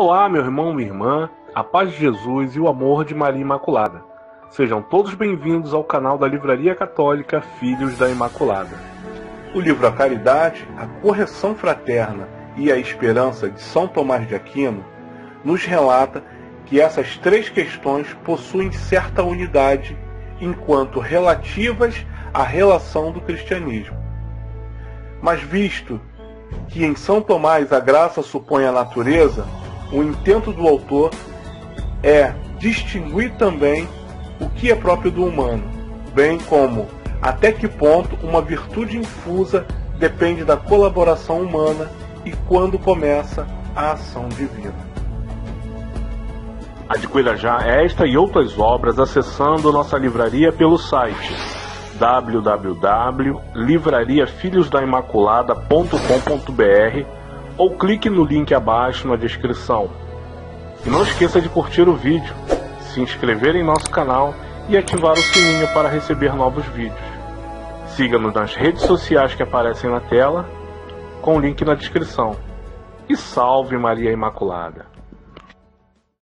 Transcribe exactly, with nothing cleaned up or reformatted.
Olá, meu irmão, minha irmã, a paz de Jesus e o amor de Maria Imaculada. Sejam todos bem-vindos ao canal da Livraria Católica Filhos da Imaculada. O livro A Caridade, A Correção Fraterna e a Esperança de São Tomás de Aquino nos relata que essas três questões possuem certa unidade enquanto relativas à relação do cristianismo. Mas visto que em São Tomás a graça supõe a natureza, o intento do autor é distinguir também o que é próprio do humano, bem como até que ponto uma virtude infusa depende da colaboração humana e quando começa a ação divina. Adquira já esta e outras obras acessando nossa livraria pelo site w w w ponto livraria filhos da imaculada ponto com ponto b r ou clique no link abaixo na descrição. E não esqueça de curtir o vídeo, se inscrever em nosso canal e ativar o sininho para receber novos vídeos. Siga-nos nas redes sociais que aparecem na tela, com o link na descrição. E salve Maria Imaculada!